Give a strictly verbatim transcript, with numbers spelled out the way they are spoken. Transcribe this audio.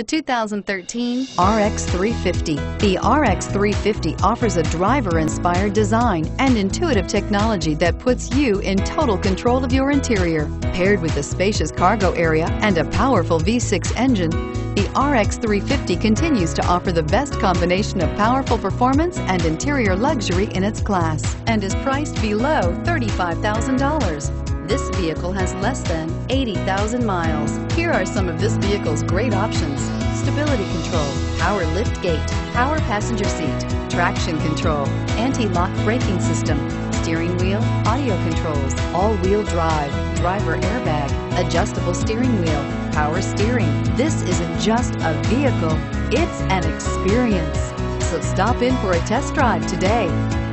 The two thousand thirteen R X three fifty. The R X three fifty offers a driver-inspired design and intuitive technology that puts you in total control of your interior. Paired with a spacious cargo area and a powerful V six engine, the R X three fifty continues to offer the best combination of powerful performance and interior luxury in its class, and is priced below thirty-five thousand dollars. This vehicle has less than eighty thousand miles. Here are some of this vehicle's great options: stability control, power lift gate, power passenger seat, traction control, anti-lock braking system, steering wheel audio controls, all-wheel drive, driver airbag, adjustable steering wheel, power steering. This isn't just a vehicle, it's an experience. So stop in for a test drive today.